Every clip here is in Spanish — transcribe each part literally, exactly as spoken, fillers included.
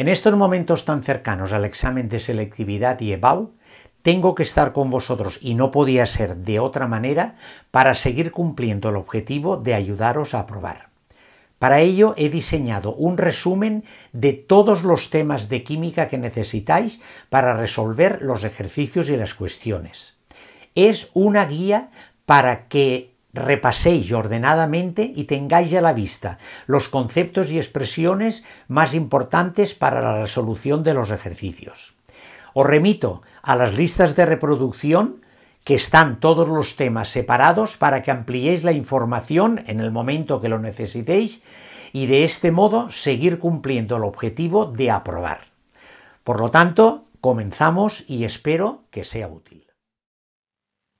En estos momentos tan cercanos al examen de selectividad y Ebau, tengo que estar con vosotros y no podía ser de otra manera para seguir cumpliendo el objetivo de ayudaros a aprobar. Para ello he diseñado un resumen de todos los temas de química que necesitáis para resolver los ejercicios y las cuestiones. Es una guía para que repaséis ordenadamente y tengáis a la vista los conceptos y expresiones más importantes para la resolución de los ejercicios. Os remito a las listas de reproducción que están todos los temas separados para que ampliéis la información en el momento que lo necesitéis y de este modo seguir cumpliendo el objetivo de aprobar. Por lo tanto, comenzamos y espero que sea útil.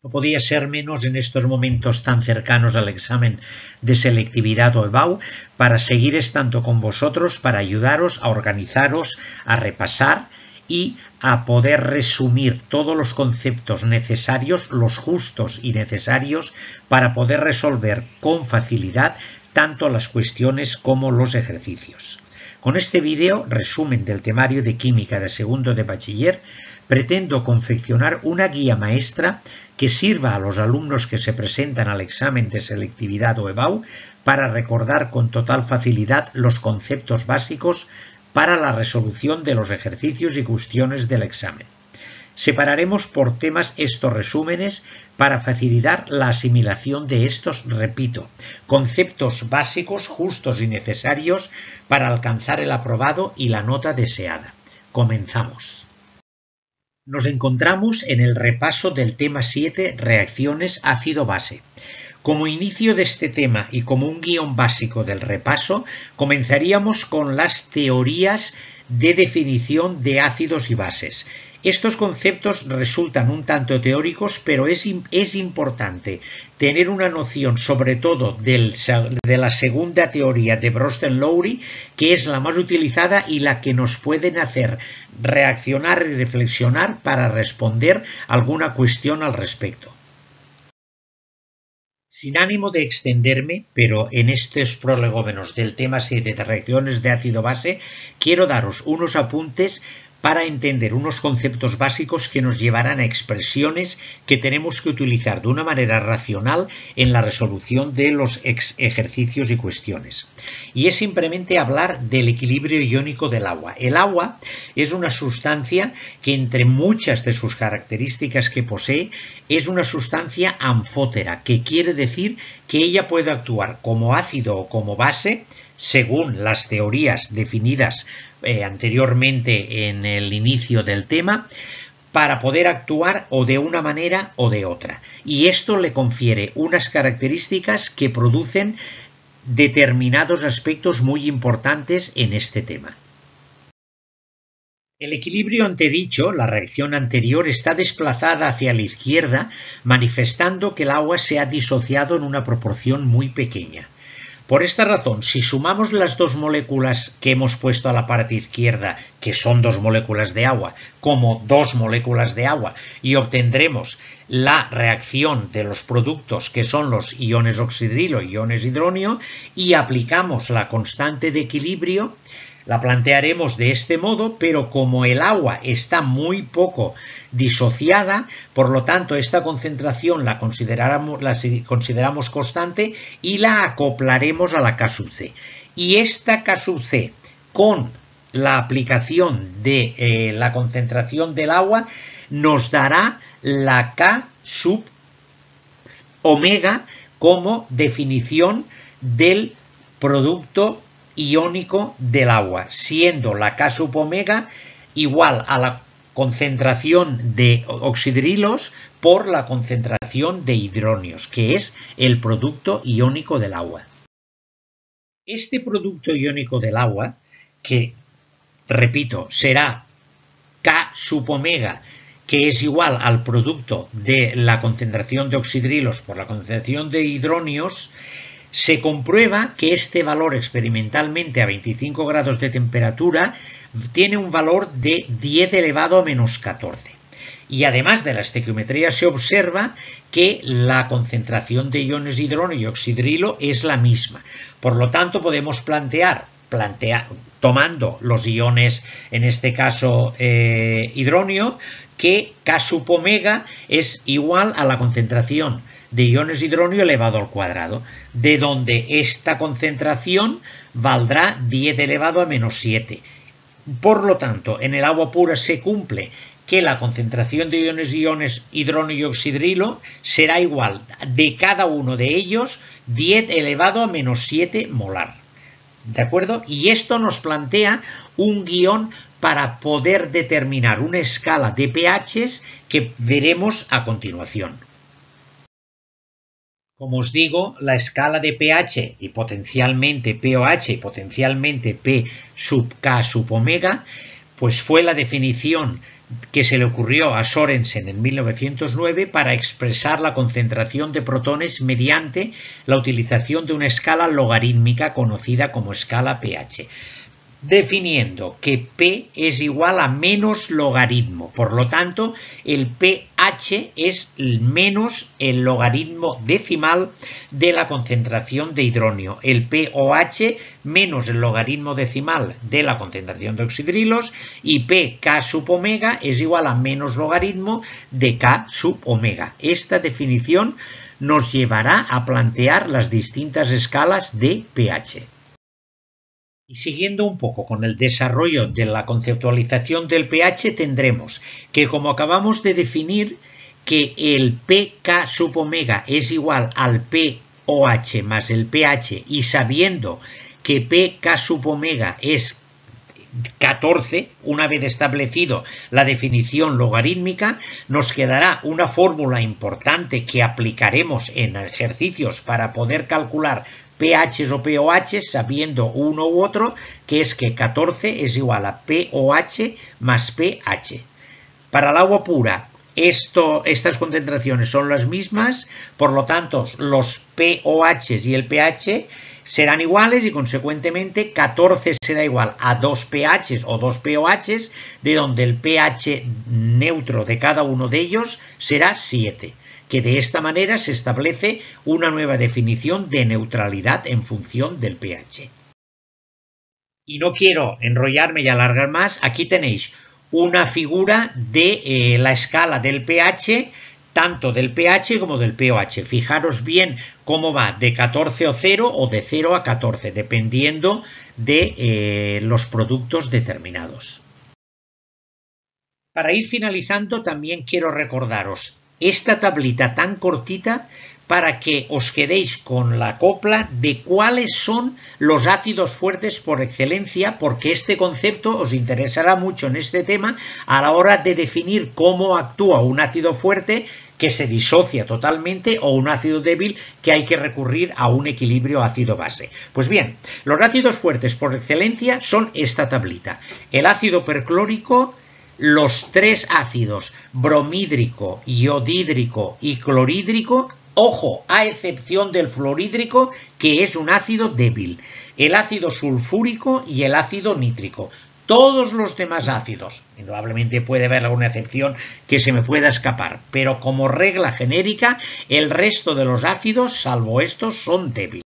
No podía ser menos en estos momentos tan cercanos al examen de selectividad o Ebau para seguir estando con vosotros, para ayudaros a organizaros, a repasar y a poder resumir todos los conceptos necesarios, los justos y necesarios, para poder resolver con facilidad tanto las cuestiones como los ejercicios. Con este vídeo, resumen del temario de química de segundo de bachiller, pretendo confeccionar una guía maestra que sirva a los alumnos que se presentan al examen de selectividad o Ebau para recordar con total facilidad los conceptos básicos para la resolución de los ejercicios y cuestiones del examen. Separaremos por temas estos resúmenes para facilitar la asimilación de estos, repito, conceptos básicos, justos y necesarios para alcanzar el aprobado y la nota deseada. Comenzamos. Nos encontramos en el repaso del tema siete, reacciones ácido-base. Como inicio de este tema y como un guión básico del repaso, comenzaríamos con las teorías de definición de ácidos y bases. Estos conceptos resultan un tanto teóricos, pero es, es importante tener una noción sobre todo del, de la segunda teoría de Brønsted-Lowry, que es la más utilizada y la que nos pueden hacer reaccionar y reflexionar para responder alguna cuestión al respecto. Sin ánimo de extenderme, pero en estos prolegómenos del tema siete de reacciones de ácido-base, quiero daros unos apuntes para entender unos conceptos básicos que nos llevarán a expresiones que tenemos que utilizar de una manera racional en la resolución de los ejercicios y cuestiones. Y es simplemente hablar del equilibrio iónico del agua. El agua es una sustancia que, entre muchas de sus características que posee, es una sustancia anfótera, que quiere decir que ella puede actuar como ácido o como base, según las teorías definidas eh, anteriormente en el inicio del tema, para poder actuar o de una manera o de otra. Y esto le confiere unas características que producen determinados aspectos muy importantes en este tema. El equilibrio antedicho, la reacción anterior, está desplazada hacia la izquierda, manifestando que el agua se ha disociado en una proporción muy pequeña. Por esta razón, si sumamos las dos moléculas que hemos puesto a la parte izquierda, que son dos moléculas de agua, como dos moléculas de agua, y obtendremos la reacción de los productos que son los iones oxidrilo y iones hidronio, y aplicamos la constante de equilibrio, la plantearemos de este modo, pero como el agua está muy poco disociada, por lo tanto esta concentración la consideramos, la consideramos constante y la acoplaremos a la K sub C. Y esta K sub C, con la aplicación de eh, la concentración del agua, nos dará la K sub omega como definición del producto iónico del agua, siendo la K sub omega igual a la concentración de oxidrilos por la concentración de hidronios, que es el producto iónico del agua. Este producto iónico del agua, que, repito, será K sub omega, que es igual al producto de la concentración de oxidrilos por la concentración de hidronios, se comprueba que este valor experimentalmente a veinticinco grados de temperatura tiene un valor de diez elevado a menos catorce. Y además de la estequiometría se observa que la concentración de iones hidróneo y oxidrilo es la misma. Por lo tanto, podemos plantear plantea, tomando los iones, en este caso eh, hidronio, que K sub omega es igual a la concentración de iones hidronio elevado al cuadrado, de donde esta concentración valdrá diez elevado a menos siete. Por lo tanto, en el agua pura se cumple que la concentración de iones iones hidronio y oxidrilo será igual de cada uno de ellos diez elevado a menos siete molar. ¿De acuerdo? Y esto nos plantea un guión para poder determinar una escala de pHs que veremos a continuación. Como os digo, la escala de pH y potencialmente pOH y potencialmente P sub K sub omega, pues fue la definición que se le ocurrió a Sørensen en mil novecientos nueve para expresar la concentración de protones mediante la utilización de una escala logarítmica conocida como escala pH, definiendo que P es igual a menos logaritmo. Por lo tanto, el pH es menos el logaritmo decimal de la concentración de hidronio, el pOH menos el logaritmo decimal de la concentración de oxidrilos, y pK sub omega es igual a menos logaritmo de K sub omega. Esta definición nos llevará a plantear las distintas escalas de pH. Y siguiendo un poco con el desarrollo de la conceptualización del pH, tendremos que, como acabamos de definir, que el pK sub omega es igual al pOH más el pH, y sabiendo que pK sub omega es catorce, una vez establecido la definición logarítmica, nos quedará una fórmula importante que aplicaremos en ejercicios para poder calcular pHs o pOH sabiendo uno u otro, que es que catorce es igual a pOH más pH. Para el agua pura, esto, estas concentraciones son las mismas, por lo tanto los pOH y el pH serán iguales, y consecuentemente catorce será igual a dos pHs o dos pOHs, de donde el pH neutro de cada uno de ellos será siete. Que de esta manera se establece una nueva definición de neutralidad en función del pH. Y no quiero enrollarme y alargar más. Aquí tenéis una figura de eh, la escala del pH, tanto del pH como del pOH. Fijaros bien cómo va de catorce a cero o de cero a catorce, dependiendo de eh, los productos determinados. Para ir finalizando, también quiero recordaros esta tablita tan cortita para que os quedéis con la copla de cuáles son los ácidos fuertes por excelencia, porque este concepto os interesará mucho en este tema a la hora de definir cómo actúa un ácido fuerte que se disocia totalmente o un ácido débil que hay que recurrir a un equilibrio ácido-base. Pues bien, los ácidos fuertes por excelencia son esta tablita: el ácido perclórico, los tres ácidos bromhídrico, iodhídrico y clorhídrico, ojo, a excepción del fluorhídrico, que es un ácido débil, el ácido sulfúrico y el ácido nítrico. Todos los demás ácidos, indudablemente puede haber alguna excepción que se me pueda escapar, pero como regla genérica, el resto de los ácidos, salvo estos, son débiles.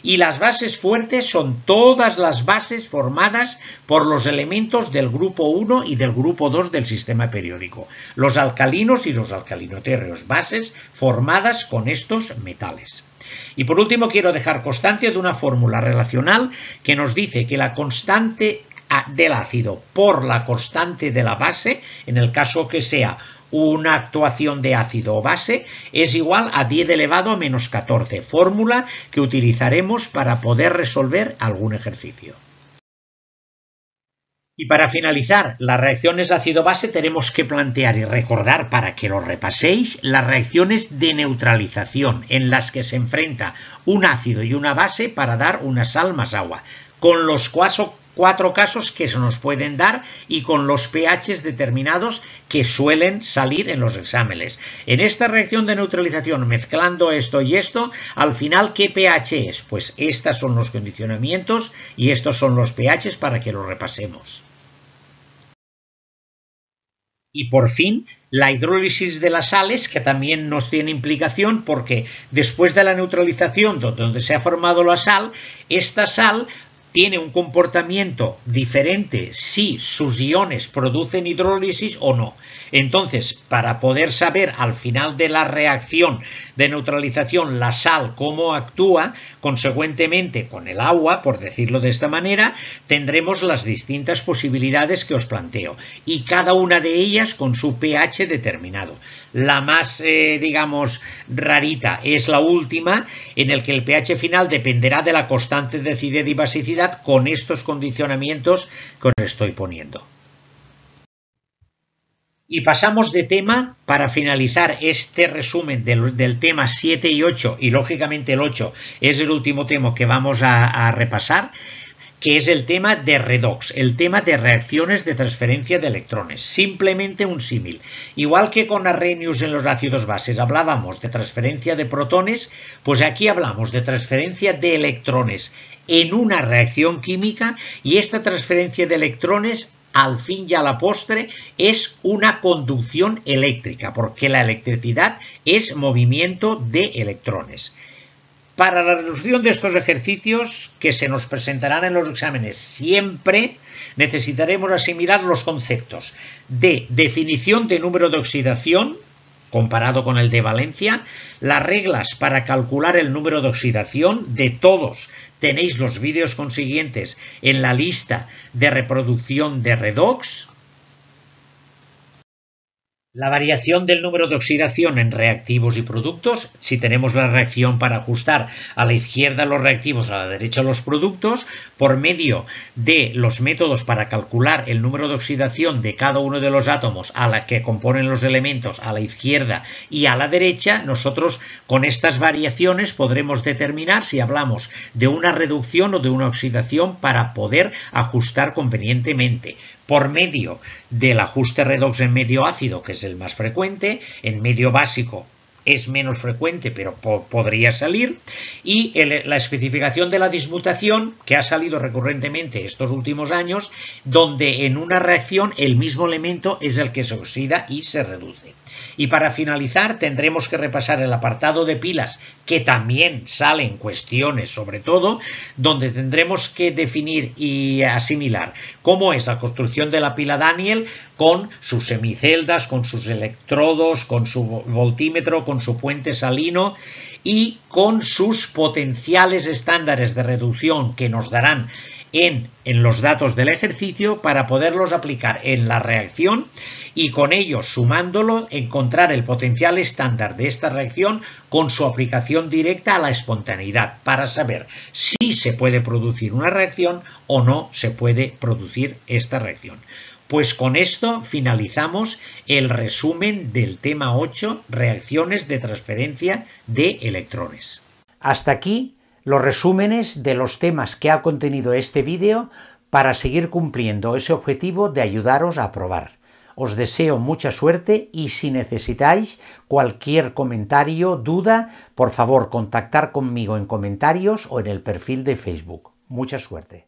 Y las bases fuertes son todas las bases formadas por los elementos del grupo uno y del grupo dos del sistema periódico, los alcalinos y los alcalinotérreos, bases formadas con estos metales. Y por último, quiero dejar constancia de una fórmula relacional que nos dice que la constante del ácido por la constante de la base, en el caso que sea una actuación de ácido o base, es igual a diez elevado a menos catorce, fórmula que utilizaremos para poder resolver algún ejercicio. Y para finalizar las reacciones de ácido-base, tenemos que plantear y recordar, para que lo repaséis, las reacciones de neutralización en las que se enfrenta un ácido y una base para dar una sal más agua, con los cuatro cuatro casos que se nos pueden dar y con los pHs determinados que suelen salir en los exámenes. En esta reacción de neutralización, mezclando esto y esto, al final, ¿qué pH es? Pues estos son los condicionamientos y estos son los pHs, para que lo repasemos. Y por fin, la hidrólisis de las sales, que también nos tiene implicación, porque después de la neutralización, donde se ha formado la sal, esta sal tiene un comportamiento diferente si sus iones producen hidrólisis o no. Entonces, para poder saber al final de la reacción de neutralización la sal cómo actúa, consecuentemente con el agua, por decirlo de esta manera, tendremos las distintas posibilidades que os planteo y cada una de ellas con su pH determinado. La más, eh, digamos, rarita es la última, en el que el pH final dependerá de la constante de acidez y basicidad con estos condicionamientos que os estoy poniendo. Y pasamos de tema para finalizar este resumen del, del tema siete y ocho, y lógicamente el ocho es el último tema que vamos a, a repasar, que es el tema de redox, el tema de reacciones de transferencia de electrones. Simplemente un símil. Igual que con Arrhenius en los ácidos bases hablábamos de transferencia de protones, pues aquí hablamos de transferencia de electrones en una reacción química, y esta transferencia de electrones al fin y a la postre es una conducción eléctrica, porque la electricidad es movimiento de electrones. Para la resolución de estos ejercicios que se nos presentarán en los exámenes siempre, necesitaremos asimilar los conceptos de definición de número de oxidación comparado con el de valencia, las reglas para calcular el número de oxidación de todos. Tenéis los vídeos consiguientes en la lista de reproducción de redox. La variación del número de oxidación en reactivos y productos. Si tenemos la reacción para ajustar a la izquierda los reactivos, a la derecha los productos, por medio de los métodos para calcular el número de oxidación de cada uno de los átomos a la que componen los elementos a la izquierda y a la derecha, nosotros con estas variaciones podremos determinar si hablamos de una reducción o de una oxidación para poder ajustar convenientemente. Por medio del ajuste redox en medio ácido, que es el más frecuente, en medio básico es menos frecuente, pero po podría salir, y el, la especificación de la dismutación, que ha salido recurrentemente estos últimos años, donde en una reacción el mismo elemento es el que se oxida y se reduce. Y para finalizar tendremos que repasar el apartado de pilas, que también salen cuestiones sobre todo, donde tendremos que definir y asimilar cómo es la construcción de la pila Daniel con sus semiceldas, con sus electrodos, con su voltímetro, con su puente salino y con sus potenciales estándares de reducción que nos darán en, en los datos del ejercicio para poderlos aplicar en la reacción. Y con ello, sumándolo, encontrar el potencial estándar de esta reacción con su aplicación directa a la espontaneidad para saber si se puede producir una reacción o no se puede producir esta reacción. Pues con esto finalizamos el resumen del tema ocho, reacciones de transferencia de electrones. Hasta aquí los resúmenes de los temas que ha contenido este vídeo para seguir cumpliendo ese objetivo de ayudaros a aprobar. Os deseo mucha suerte y si necesitáis cualquier comentario, duda, por favor contactar conmigo en comentarios o en el perfil de Facebook. Mucha suerte.